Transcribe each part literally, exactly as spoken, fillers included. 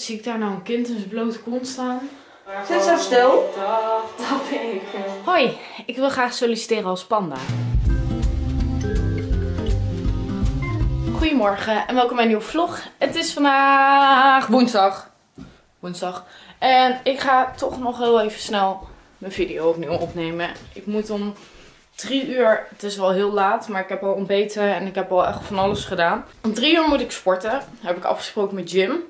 Zie ik daar nou een kind in zijn blote kont staan? Zit zo stil. Dag, dat ben ik. Hoi, ik wil graag solliciteren als panda. Goedemorgen en welkom bij een nieuwe vlog. Het is vandaag woensdag. Woensdag. En ik ga toch nog heel even snel mijn video opnieuw opnemen. Ik moet om drie uur, het is wel heel laat, maar ik heb al ontbeten en ik heb al echt van alles gedaan. Om drie uur moet ik sporten. Dat heb ik afgesproken met Jim.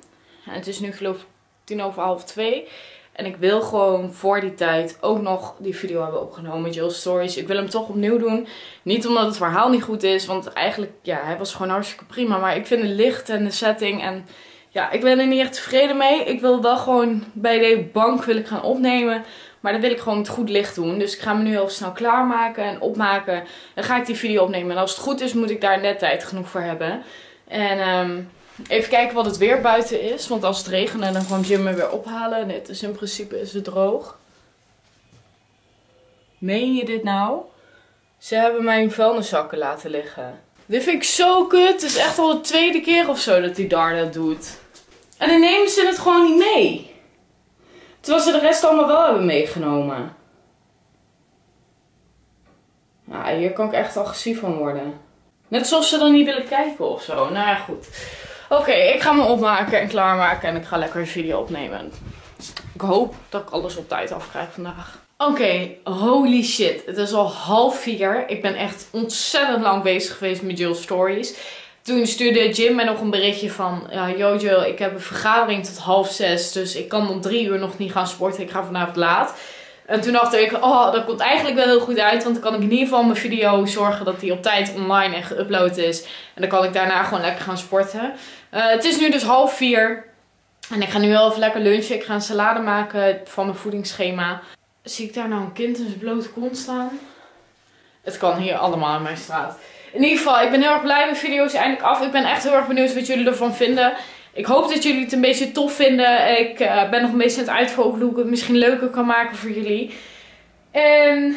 En het is nu geloof ik tien over half twee. En ik wil gewoon voor die tijd ook nog die video hebben opgenomen, Jill Stories. Ik wil hem toch opnieuw doen. Niet omdat het verhaal niet goed is, want eigenlijk, ja, hij was gewoon hartstikke prima. Maar ik vind het licht en de setting en ja, ik ben er niet echt tevreden mee. Ik wil wel gewoon bij de bank wil ik gaan opnemen. Maar dan wil ik gewoon het goed licht doen. Dus ik ga me nu heel snel klaarmaken en opmaken. Dan ga ik die video opnemen. En als het goed is, moet ik daar net tijd genoeg voor hebben. En um, even kijken wat het weer buiten is. Want als het regent, dan gewoon Jim me weer ophalen. Dit is, dus in principe is het droog. Meen je dit nou? Ze hebben mijn vuilniszakken laten liggen. Dit vind ik zo kut. Het is echt al de tweede keer of zo dat die daar dat doet. En dan nemen ze het gewoon niet mee. Terwijl ze de rest allemaal wel hebben meegenomen. Nou, hier kan ik echt agressief van worden. Net alsof ze dan niet willen kijken of zo. Nou ja, goed. Oké, okay, ik ga me opmaken en klaarmaken en ik ga lekker een video opnemen. Ik hoop dat ik alles op tijd afkrijg vandaag. Oké, okay, holy shit. Het is al half vier. Ik ben echt ontzettend lang bezig geweest met Jill Stories. Toen stuurde Jim mij nog een berichtje van... Ja, yo Jill, ik heb een vergadering tot half zes. Dus ik kan om drie uur nog niet gaan sporten. Ik ga vanavond laat. En toen dacht ik... Oh, dat komt eigenlijk wel heel goed uit. Want dan kan ik in ieder geval mijn video zorgen dat die op tijd online en geüpload is. En dan kan ik daarna gewoon lekker gaan sporten. Uh, het is nu dus half vier. En ik ga nu wel even lekker lunchen. Ik ga een salade maken van mijn voedingsschema. Zie ik daar nou een kind in zijn blote kont staan? Het kan hier allemaal in mijn straat. In ieder geval, ik ben heel erg blij. Mijn video is eindelijk af. Ik ben echt heel erg benieuwd wat jullie ervan vinden. Ik hoop dat jullie het een beetje tof vinden. Ik uh, ben nog een beetje aan het uitvogelen hoe ik het misschien leuker kan maken voor jullie. En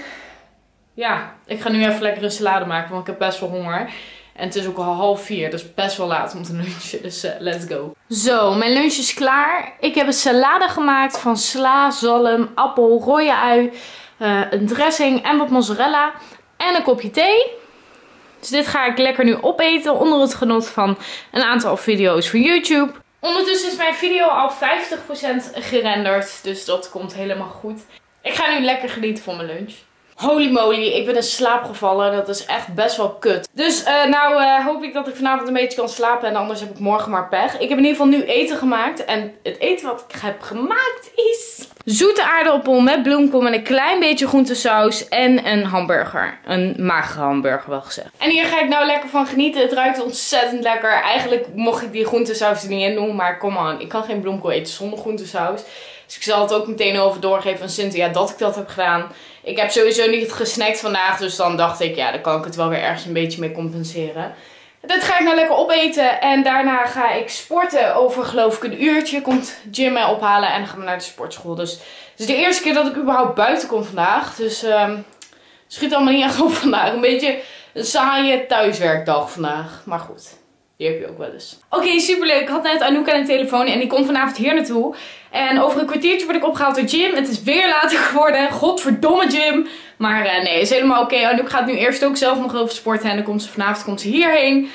ja, ik ga nu even lekker een salade maken, want ik heb best wel honger. En het is ook al half vier, dus best wel laat om te lunchen. Dus uh, let's go. Zo, mijn lunch is klaar. Ik heb een salade gemaakt van sla, zalm, appel, rode ui, uh, een dressing en wat mozzarella. En een kopje thee. Dus dit ga ik lekker nu opeten onder het genot van een aantal video's van YouTube. Ondertussen is mijn video al vijftig procent gerenderd, dus dat komt helemaal goed. Ik ga nu lekker genieten van mijn lunch. Holy moly, ik ben in slaap gevallen. Dat is echt best wel kut. Dus uh, nou uh, hoop ik dat ik vanavond een beetje kan slapen en anders heb ik morgen maar pech. Ik heb in ieder geval nu eten gemaakt en het eten wat ik heb gemaakt is... Zoete aardappel met bloemkool en een klein beetje groentesaus en een hamburger. Een magere hamburger wel gezegd. En hier ga ik nou lekker van genieten. Het ruikt ontzettend lekker. Eigenlijk mocht ik die groentesaus er niet in doen, maar come on. Ik kan geen bloemkool eten zonder groentesaus. Dus ik zal het ook meteen over doorgeven aan Cynthia dat ik dat heb gedaan. Ik heb sowieso niet gesnackt vandaag, dus dan dacht ik, ja, dan kan ik het wel weer ergens een beetje mee compenseren. Dat ga ik nou lekker opeten en daarna ga ik sporten. Over geloof ik een uurtje komt Jim mij ophalen en dan gaan we naar de sportschool. Dus het is de eerste keer dat ik überhaupt buiten kom vandaag. Dus um, schiet allemaal niet echt op vandaag. Een beetje een saaie thuiswerkdag vandaag. Maar goed, die heb je ook wel eens. Oké, okay, superleuk. Ik had net Anouk aan de telefoon en die komt vanavond hier naartoe. En over een kwartiertje word ik opgehaald door Jim. Het is weer later geworden. Godverdomme Jim. Maar uh, nee, is helemaal oké. Okay. Anouk gaat nu eerst ook zelf nog over sporten. En dan komt ze vanavond komt ze hierheen.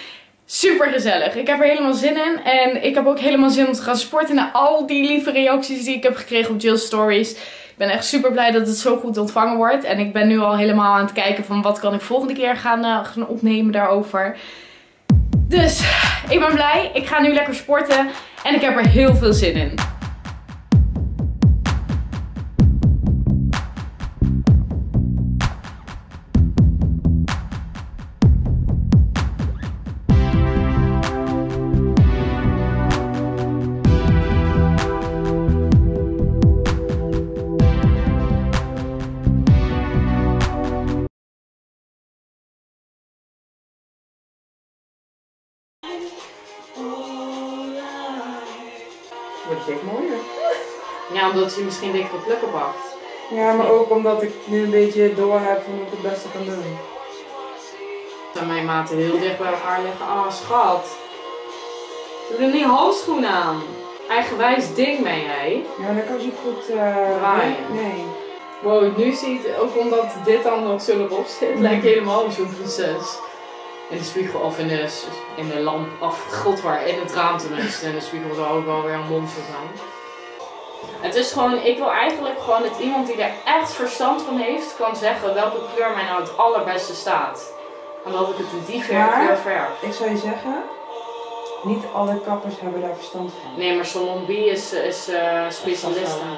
Super gezellig. Ik heb er helemaal zin in. En ik heb ook helemaal zin om te gaan sporten. Na al die lieve reacties die ik heb gekregen op Jill Stories. Ik ben echt super blij dat het zo goed ontvangen wordt. En ik ben nu al helemaal aan het kijken van wat kan ik volgende keer gaan, uh, gaan opnemen daarover. Dus ik ben blij. Ik ga nu lekker sporten. En ik heb er heel veel zin in. Wordt het mooier. Ja, omdat je misschien dikkere plukken pakt. Ja, maar ook omdat ik nu een beetje door heb van hoe ik het beste kan doen. Dan mijn maten heel dicht bij elkaar liggen. Ah, oh, schat. Doe er niet handschoenen aan. eigenwijs ding mee, hè? Ja, dan kan je goed uh, draaien. Nee. Wow, nu zie je het, ook omdat dit dan nog zo erop zit, mm. lijkt helemaal op zo'n prinses. In de spiegel of in de, in de lamp, of god waar, in het raam tenminste. In de spiegel zou ook wel weer een monster zijn. Het is gewoon, ik wil eigenlijk gewoon dat iemand die er echt verstand van heeft, kan zeggen welke kleur mij nou het allerbeste staat. Omdat ik het in die kleur verf. Ik zou je zeggen, niet alle kappers hebben daar verstand van. Nee, maar Salon B is, is uh, specialist aan.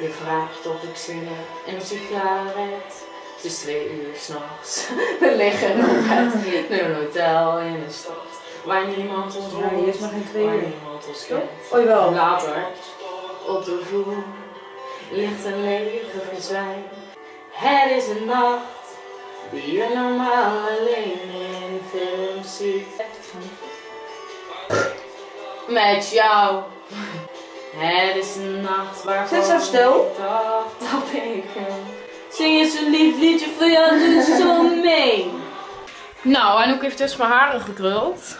Je vraagt of ik zin heb in een sigaret. Het is twee uur s'nachts. We liggen nog uit een hotel in de stad. Waar niemand ons hoort. Ja, is maar geen twee uur. Oh jawel. Later. Op de vloer ligt een lege verzwijn. Het is een nacht die je normaal alleen in films ziet. Met jou. Het is een nacht waarvan ik dacht dat ik... Zing eens een lief liedje voor jou, dus zo mee. Nou, Anouk heeft dus mijn haren gekruld.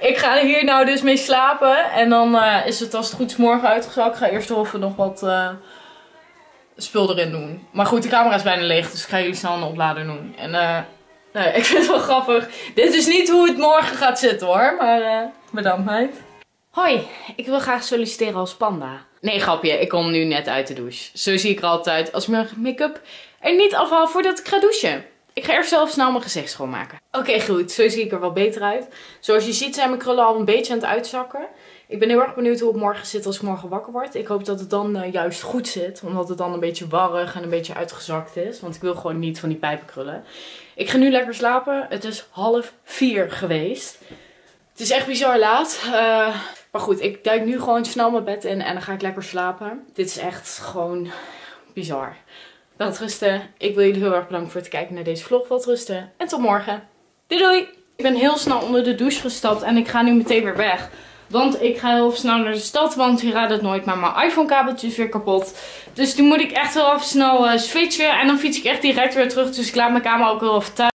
Ik ga hier nou dus mee slapen. En dan uh, is het als het goed is morgen uitgezocht. Ik ga eerst even nog wat uh, spul erin doen. Maar goed, de camera is bijna leeg. Dus ik ga jullie snel een oplader doen. En uh, nee, ik vind het wel grappig. Dit is niet hoe het morgen gaat zitten hoor. Maar uh, bedankt meid. Hoi, ik wil graag solliciteren als panda. Nee, grapje, ik kom nu net uit de douche. Zo zie ik er altijd als mijn make-up er niet afhaal voordat ik ga douchen. Ik ga eerst zelf snel mijn gezicht schoonmaken. Oké, okay, goed, zo zie ik er wel beter uit. Zoals je ziet zijn mijn krullen al een beetje aan het uitzakken. Ik ben heel erg benieuwd hoe het morgen zit als ik morgen wakker word. Ik hoop dat het dan uh, juist goed zit. Omdat het dan een beetje warrig en een beetje uitgezakt is. Want ik wil gewoon niet van die pijpenkrullen. Ik ga nu lekker slapen. Het is half vier geweest. Het is echt bizar laat. Uh, maar goed, ik duik nu gewoon snel mijn bed in en dan ga ik lekker slapen. Dit is echt gewoon bizar. Wel rusten. Ik wil jullie heel erg bedanken voor het kijken naar deze vlog. Wel rusten. En tot morgen. Doei doei! Ik ben heel snel onder de douche gestapt en ik ga nu meteen weer weg. Want ik ga heel snel naar de stad, want je raadt het nooit, maar mijn iPhone kabeltje is weer kapot. Dus nu moet ik echt heel even snel uh, switchen en dan fiets ik echt direct weer terug. Dus ik laat mijn camera ook heel even thuis.